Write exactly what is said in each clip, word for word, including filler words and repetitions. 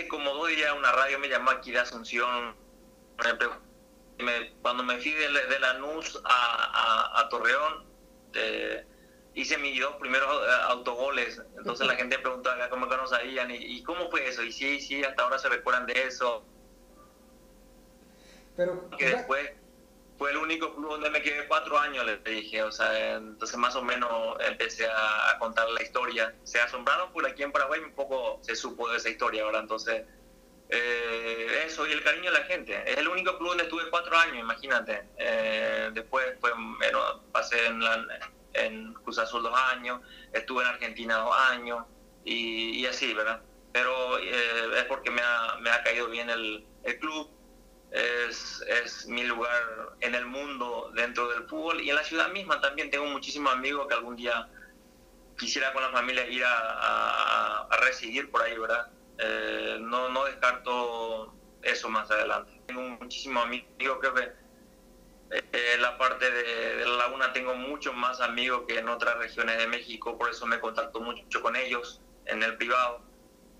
hace como dos días una radio me llamó aquí de Asunción, me, cuando me fui de, de Lanús a, a, a Torreón, eh, hice mis dos primeros autogoles, entonces la gente preguntaba acá cómo que no sabían, y, y cómo fue eso, y sí, sí, hasta ahora se recuerdan de eso. Pero que después fue el único club donde me quedé cuatro años, les dije, o sea, entonces más o menos empecé a contar la historia. Se asombraron por aquí en Paraguay, un poco se supo de esa historia ahora, entonces eh, eso y el cariño de la gente. Es el único club donde estuve cuatro años, imagínate. Eh, después pues, bueno, pasé en, la, en Cruz Azul dos años, estuve en Argentina dos años y, y así, ¿verdad? Pero eh, es porque me ha, me ha caído bien el, el club. Es, es mi lugar en el mundo dentro del fútbol y en la ciudad misma también. Tengo muchísimos amigos que algún día quisiera con la familia ir a, a, a residir por ahí, ¿verdad? Eh, no, no descarto eso más adelante. Tengo muchísimos amigos, creo que eh, en la parte de, de la laguna tengo muchos más amigos que en otras regiones de México, por eso me contacto mucho con ellos en el privado.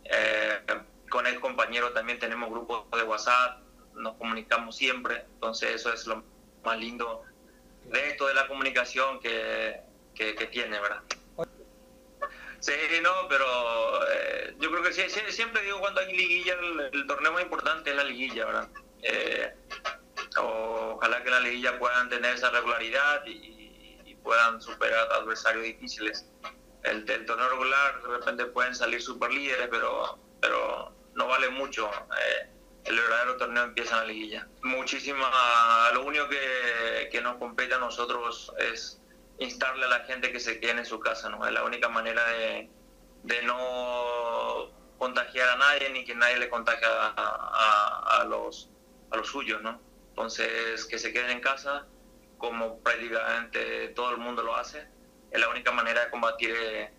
Eh, con el compañero también tenemos grupos de WhatsApp, nos comunicamos siempre, entonces eso es lo más lindo de esto de la comunicación que, que, que tiene, ¿verdad? Sí, no, pero eh, yo creo que sí, siempre digo cuando hay liguilla, el, el torneo más importante es la liguilla, ¿verdad? Eh, ojalá que la liguilla puedan tener esa regularidad y, y puedan superar adversarios difíciles. El, el torneo regular, de repente pueden salir super líderes, pero, pero no vale mucho. Eh, El verdadero torneo empieza en la liguilla. Muchísima, lo único que, que nos compete a nosotros es instarle a la gente que se quede en su casa, ¿no? Es la única manera de, de no contagiar a nadie ni que nadie le contagie a, a, a, los, a los suyos, ¿no? Entonces, que se queden en casa, como prácticamente todo el mundo lo hace, es la única manera de combatir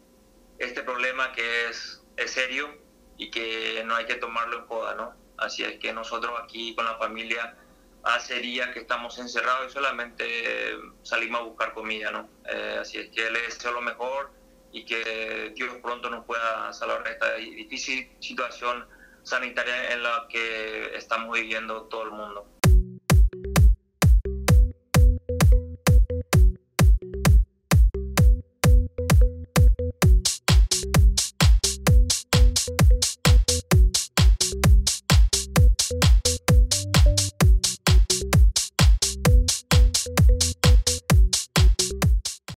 este problema que es, es serio y que no hay que tomarlo en joda, ¿no? Así es que nosotros aquí con la familia hace días que estamos encerrados y solamente salimos a buscar comida, ¿no? Eh, así es que le deseo lo mejor y que Dios pronto nos pueda salvar de esta difícil situación sanitaria en la que estamos viviendo todo el mundo.